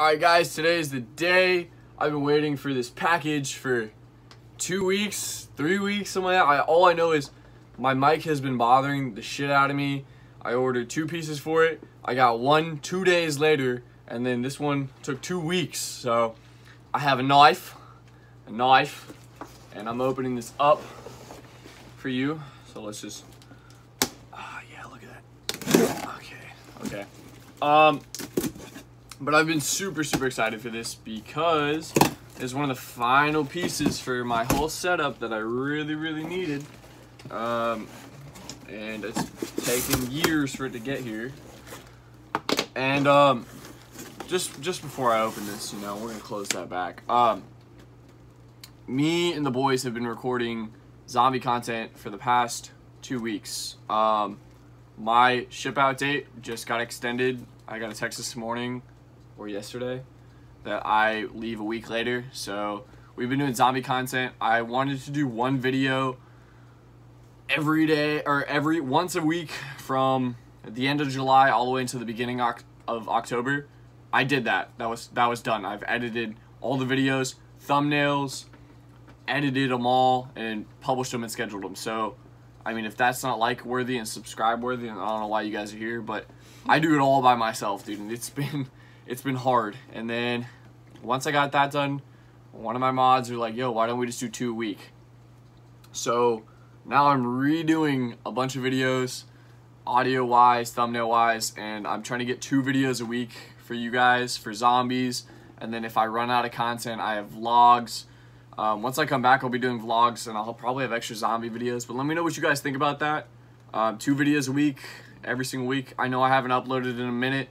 Alright guys, today is the day. I've been waiting for this package for 2 weeks, 3 weeks, something like that. All I know is my mic has been bothering the shit out of me. I ordered 2 pieces for it. I got one 2 days later, and then this one took 2 weeks. So I have a knife, and I'm opening this up for you. So let's just, yeah, look at that. Okay. But I've been super excited for this because it's one of the final pieces for my whole setup that I really needed. And it's taken years for it to get here. And just before I open this, you know, we're gonna close that back. Me and the boys have been recording zombie content for the past 2 weeks. My ship out date just got extended. I got a text this morning or yesterday that I leave a week later. So we've been doing zombie content. I wanted to do one video every day or once a week from the end of July all the way into the beginning of October. I did that. That was done. I've edited all the videos, thumbnails, edited them all and published them and scheduled them. So I mean, if that's not like worthy and subscribe worthy, and I don't know why you guys are here, but I do it all by myself, dude, and it's been hard. And then once I got that done, one of my mods were like, yo, why don't we just do 2 a week? So now I'm redoing a bunch of videos, audio wise, thumbnail wise, and I'm trying to get 2 videos a week for you guys for zombies. And then if I run out of content, I have vlogs. Once I come back, I'll be doing vlogs, and I'll probably have extra zombie videos, but let me know what you guys think about that. 2 videos a week, every single week. I know I haven't uploaded in a minute.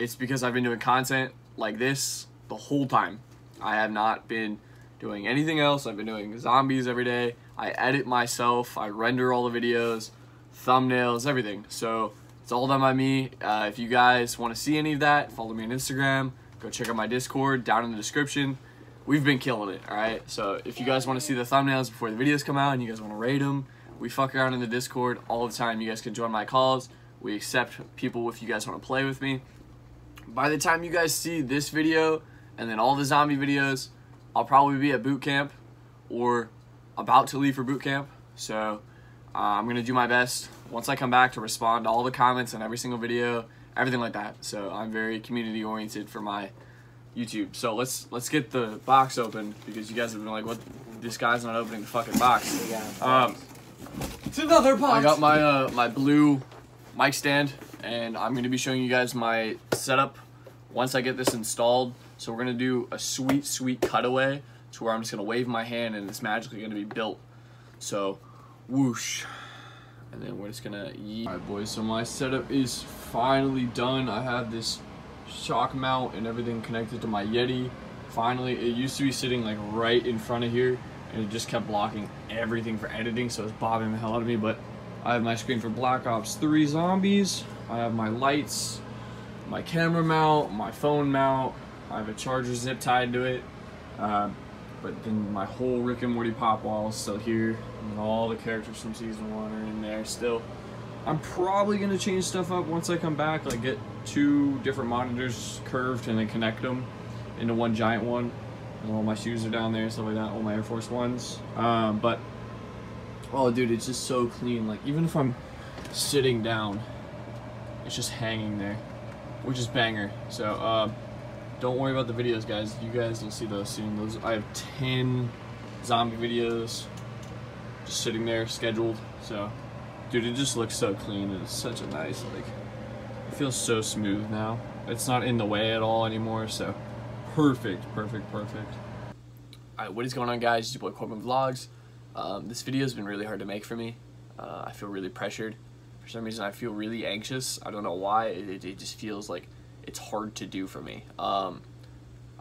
It's because I've been doing content like this the whole time. I have not been doing anything else. I've been doing zombies every day. I edit myself. I render all the videos, thumbnails, everything. So it's all done by me. If you guys want to see any of that, follow me on Instagram. Go check out my Discord down in the description. We've been killing it, all right? So if you guys want to see the thumbnails before the videos come out and you guys want to rate them, we fuck around in the Discord all the time. You guys can join my calls. We accept people if you guys want to play with me. By the time you guys see this video and then all the zombie videos, I'll probably be at boot camp or about to leave for boot camp. So I'm going to do my best once I come back to respond to all the comments on every single video, everything like that. So I'm very community oriented for my YouTube. So let's get the box open because you guys have been like, what, this guy's not opening the fucking box. Yeah, it's another box. I got my my blue mic stand, and I'm gonna be showing you guys my setup once I get this installed. So we're gonna do a sweet cutaway to where I'm just gonna wave my hand and it's magically gonna be built. So whoosh, and then we're just gonna yeet. All right boys, so my setup is finally done. I have this shock mount and everything connected to my Yeti. Finally, it used to be sitting like right in front of here, and it just kept blocking everything for editing, so it's bothering the hell out of me. But I have my screen for Black Ops 3 Zombies. I have my lights, my camera mount, my phone mount. I have a charger zip tied to it. But then my whole Rick and Morty pop wall is still here, and all the characters from season 1 are in there still. I'm probably gonna change stuff up once I come back, like get 2 different monitors curved and then connect them into one giant one. And all my shoes are down there and stuff like that, all my Air Force ones. But, oh dude, it's just so clean. Like even if I'm sitting down, it's just hanging there, which is banger. So don't worry about the videos, guys. You guys will see those soon. I have 10 zombie videos just sitting there scheduled, so. Dude, it just looks so clean, and it's such a nice, like, it feels so smooth now. It's not in the way at all anymore, so perfect. All right, what is going on, guys? It's your boy Corbin Vlogs. This video's been really hard to make for me. I feel really pressured. For some reason, I feel really anxious. I don't know why. It just feels like it's hard to do for me. I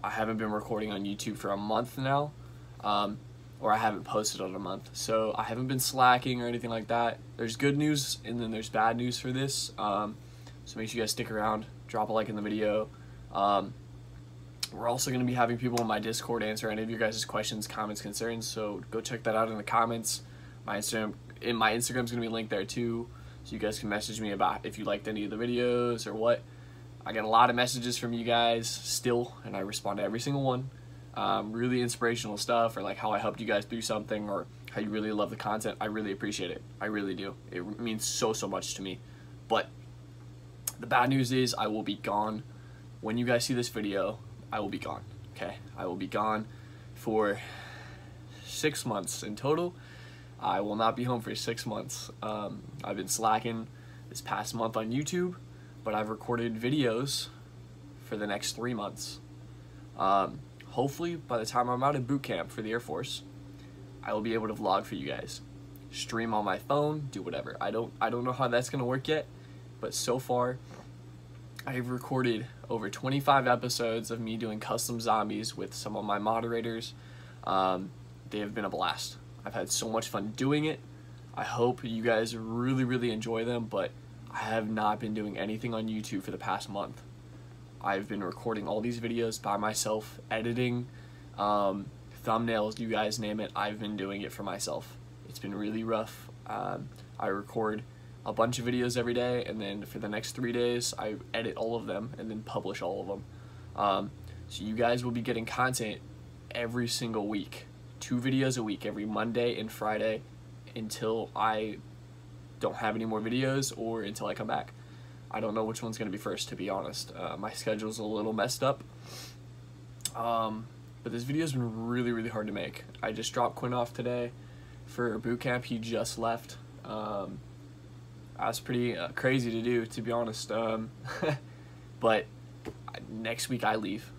haven't been recording on YouTube for a month now, or I haven't posted on a month, so I haven't been slacking or anything like that. There's good news and then there's bad news for this, so make sure you guys stick around, drop a like in the video. We're also going to be having people in my Discord answer any of your guys' questions, comments, concerns, so go check that out in the comments. My Instagram's going to be linked there too, so you guys can message me about if you liked any of the videos or what. I get a lot of messages from you guys still, and I respond to every single one. Really inspirational stuff, or like how I helped you guys through something, or how you really love the content. I really appreciate it. I really do. It means so, so much to me. But the bad news is I will be gone. When you guys see this video, I will be gone, okay? I will be gone for 6 months in total. I will not be home for 6 months. I've been slacking this past month on YouTube, but I've recorded videos for the next 3 months. Hopefully, by the time I'm out of boot camp for the Air Force, I will be able to vlog for you guys, stream on my phone, do whatever. I don't know how that's gonna work yet, but so far, I've recorded over 25 episodes of me doing custom zombies with some of my moderators. They have been a blast. I've had so much fun doing it. I hope you guys really, really enjoy them, but I have not been doing anything on YouTube for the past month. I've been recording all these videos by myself, editing, thumbnails, you guys name it. I've been doing it for myself. It's been really rough. I record a bunch of videos every day, and then for the next 3 days, I edit all of them and then publish all of them. So you guys will be getting content every single week. 2 videos a week, every Monday and Friday, until I don't have any more videos or until I come back. I don't know which one's gonna be first, to be honest. My schedule's a little messed up, but this video's been really, really hard to make. I just dropped Quinn off today for boot camp. He just left. That's pretty crazy to do, to be honest. But next week I leave,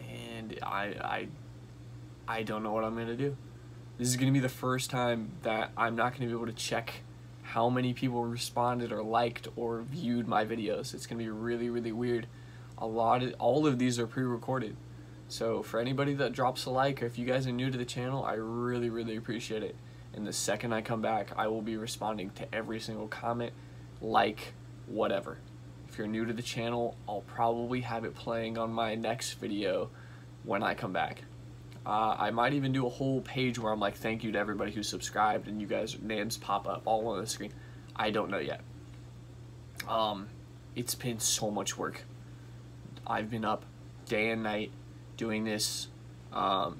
and I don't know what I'm gonna do. This is gonna be the first time that I'm not gonna be able to check how many people responded or liked or viewed my videos. It's gonna be really, really weird. All of these are pre-recorded. So for anybody that drops a like, or if you guys are new to the channel, I really, really appreciate it. And the second I come back, I will be responding to every single comment, like, whatever. If you're new to the channel, I'll probably have it playing on my next video when I come back. I might even do a whole page where I'm like, thank you to everybody who subscribed, and you guys' names pop up all on the screen. I don't know yet. It's been so much work. I've been up day and night doing this, and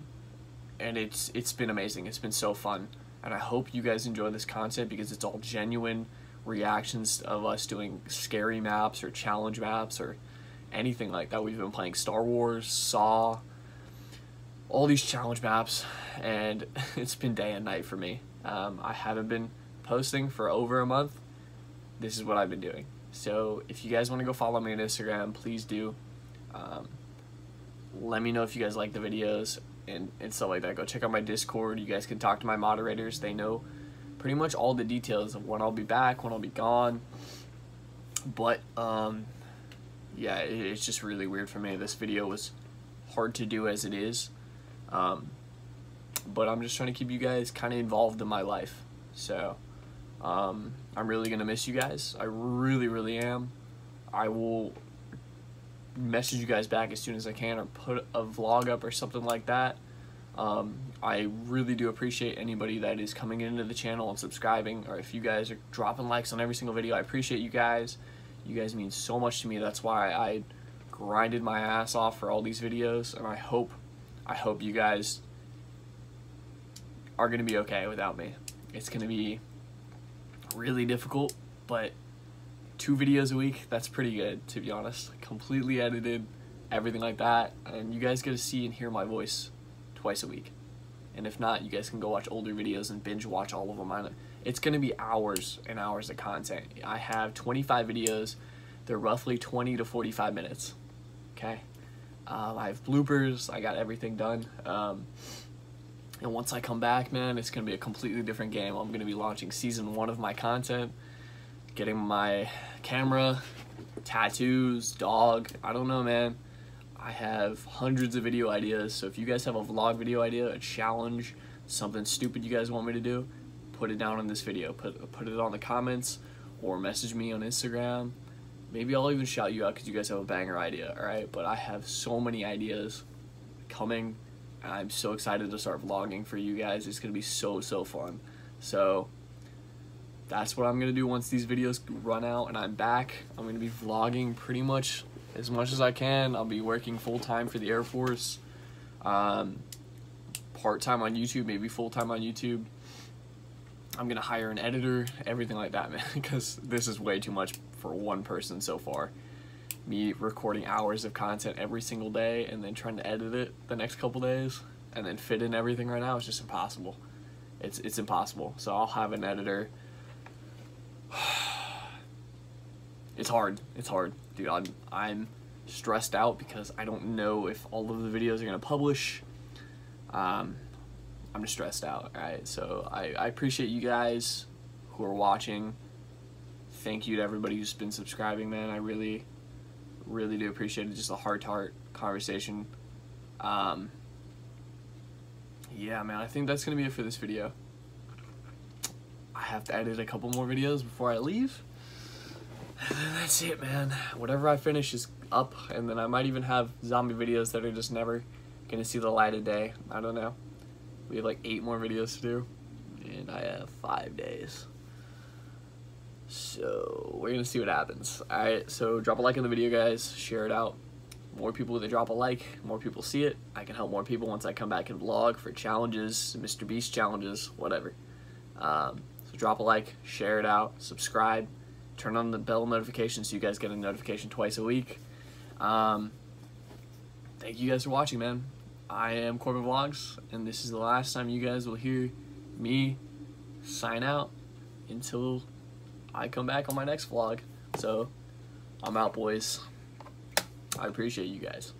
it's been amazing. It's been so fun, and I hope you guys enjoy this content, because it's all genuine reactions of us doing scary maps or challenge maps or anything like that. We've been playing Star Wars, Saw, all these challenge maps, and it's been day and night for me. I haven't been posting for over a month. This is what I've been doing. So if you guys want to go follow me on Instagram, please do. Let me know if you guys like the videos and stuff like that. Go check out my Discord. You guys can talk to my moderators. They know pretty much all the details of when I'll be back, when I'll be gone. But yeah, it's just really weird for me. This video was hard to do as it is. But I'm just trying to keep you guys kind of involved in my life. So I'm really gonna miss you guys. I really, really am. I will message you guys back as soon as I can, or put a vlog up or something like that. I really do appreciate anybody that is coming into the channel and subscribing, or if you guys are dropping likes on every single video. I appreciate you guys. You guys mean so much to me. That's why I grinded my ass off for all these videos, and I hope you guys are gonna be okay without me. It's gonna be really difficult, but 2 videos a week, that's pretty good, to be honest. Completely edited, everything like that, and you guys get to see and hear my voice twice a week. And if not, you guys can go watch older videos and binge watch all of them. It's gonna be hours and hours of content. I have 25 videos. They're roughly 20 to 45 minutes, okay? I have bloopers. I got everything done, and once I come back, man, it's gonna be a completely different game. I'm gonna be launching season 1 of my content, getting my camera, tattoos, dog. I don't know, man. I have hundreds of video ideas, so if you guys have a vlog video idea, a challenge, something stupid you guys want me to do, put it down in this video. Put it on the comments, or message me on Instagram. Maybe I'll even shout you out because you guys have a banger idea, all right? But I have so many ideas coming, and I'm so excited to start vlogging for you guys. It's gonna be so, so fun. So that's what I'm gonna do once these videos run out and I'm back. I'm gonna be vlogging pretty much as much as I can. I'll be working full-time for the Air Force, part-time on YouTube, maybe full-time on YouTube. I'm gonna hire an editor, everything like that, man, because this is way too much for one person so far. Me recording hours of content every single day and then trying to edit it the next couple days and then fit in everything right now is just impossible. It's impossible. So I'll have an editor. It's hard, dude. I'm stressed out because I don't know if all of the videos are gonna publish. I'm just stressed out, all right? So I appreciate you guys who are watching. Thank you to everybody who's been subscribing, man. I really, really do appreciate it. Just a heart-to-heart conversation. Yeah, man, I think that's gonna be it for this video. I have to edit a couple more videos before I leave. And then that's it, man. Whatever I finish is up, and then I might even have zombie videos that are just never gonna see the light of day. I don't know. We have like 8 more videos to do, and I have 5 days. So we're gonna see what happens. All right, so drop a like on the video, guys. Share it out. More people that drop a like, more people see it. I can help more people once I come back and vlog for challenges, Mr. Beast challenges, whatever. So drop a like, share it out, subscribe, turn on the bell notification so you guys get a notification twice a week. Thank you guys for watching, man. I am Corbin Vlogs, and this is the last time you guys will hear me sign out until I come back on my next vlog. So I'm out, boys. I appreciate you guys.